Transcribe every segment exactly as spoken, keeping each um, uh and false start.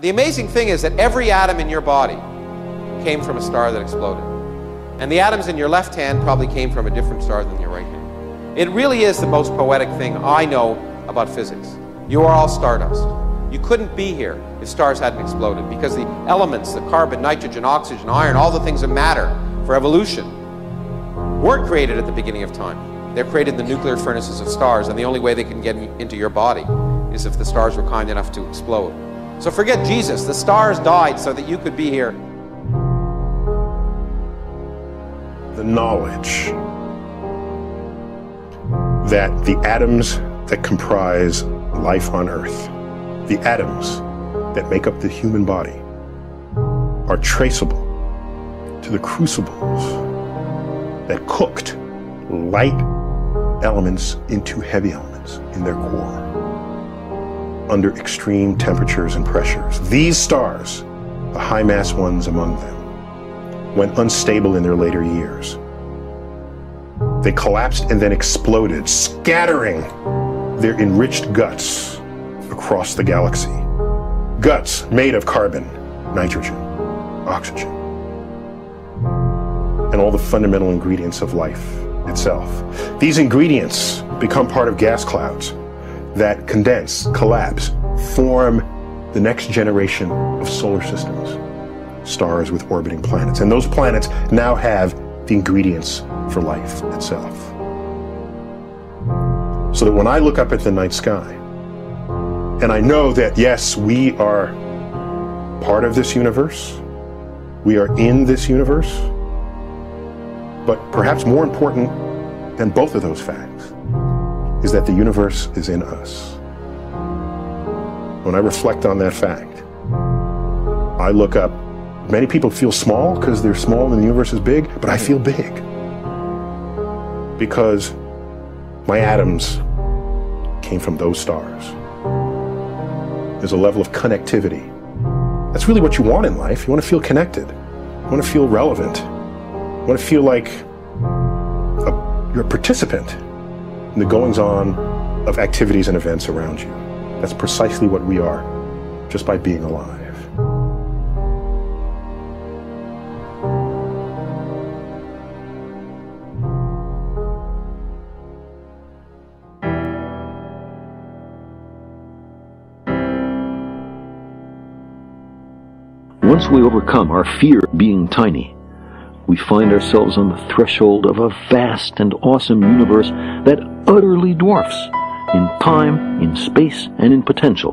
the amazing thing is that every atom in your body came from a star that exploded. And the atoms in your left hand probably came from a different star than your right hand. It really is the most poetic thing I know about physics. You are all stardust. You couldn't be here if stars hadn't exploded, because the elements, the carbon, nitrogen, oxygen, iron, all the things that matter for evolution weren't created at the beginning of time. They're created in the nuclear furnaces of stars, and the only way they can get into your body is if the stars were kind enough to explode. So forget Jesus. The stars died so that you could be here. The knowledge that the atoms that comprise life on Earth, the atoms that make up the human body, are traceable to the crucibles that cooked light elements into heavy elements in their core under extreme temperatures and pressures. These stars, the high mass ones among them, went unstable in their later years. They collapsed and then exploded, scattering their enriched guts across the galaxy. Guts made of carbon, nitrogen, oxygen, and all the fundamental ingredients of life itself. These ingredients become part of gas clouds that condense, collapse, form the next generation of solar systems. Stars with orbiting planets. And those planets now have the ingredients for life itself. So that when I look up at the night sky, and I know that, yes, we are part of this universe, we are in this universe, but perhaps more important than both of those facts is that the universe is in us. When I reflect on that fact, I look up. Many people feel small because they're small and the universe is big, but I feel big because my atoms came from those stars. There's a level of connectivity. That's really what you want in life. You want to feel connected. You want to feel relevant. You want to feel like a, you're a participant in the goings-on of activities and events around you. That's precisely what we are just by being alive. Once we overcome our fear of being tiny, we find ourselves on the threshold of a vast and awesome universe that utterly dwarfs, in time, in space, and in potential,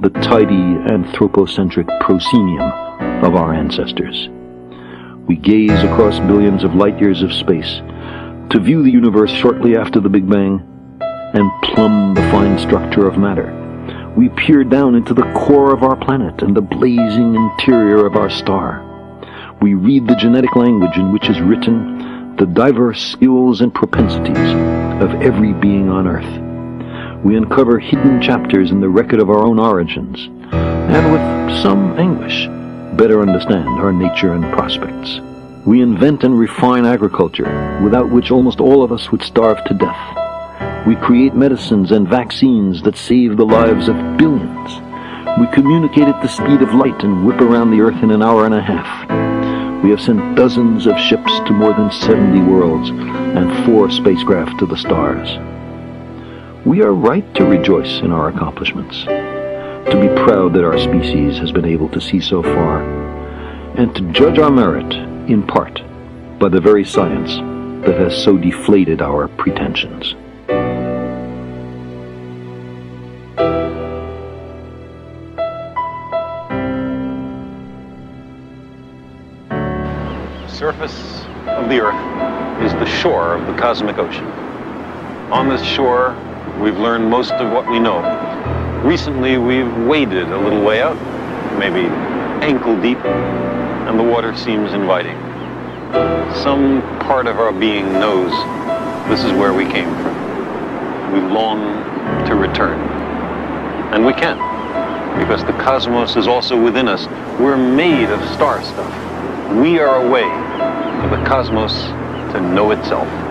the tidy anthropocentric proscenium of our ancestors. We gaze across billions of light years of space to view the universe shortly after the Big Bang and plumb the fine structure of matter. We peer down into the core of our planet and the blazing interior of our star. We read the genetic language in which is written the diverse skills and propensities of every being on Earth. We uncover hidden chapters in the record of our own origins, and with some anguish, better understand our nature and prospects. We invent and refine agriculture, without which almost all of us would starve to death. We create medicines and vaccines that save the lives of billions. We communicate at the speed of light and whip around the Earth in an hour and a half. We have sent dozens of ships to more than seventy worlds and four spacecraft to the stars. We are right to rejoice in our accomplishments, to be proud that our species has been able to see so far, and to judge our merit, in part, by the very science that has so deflated our pretensions. The surface of the Earth is the shore of the cosmic ocean. On this shore, we've learned most of what we know. Recently, we've waded a little way out, maybe ankle deep, and the water seems inviting. Some part of our being knows this is where we came from. We long to return, and we can, because the cosmos is also within us. We're made of star stuff. We are a way for the cosmos to know itself.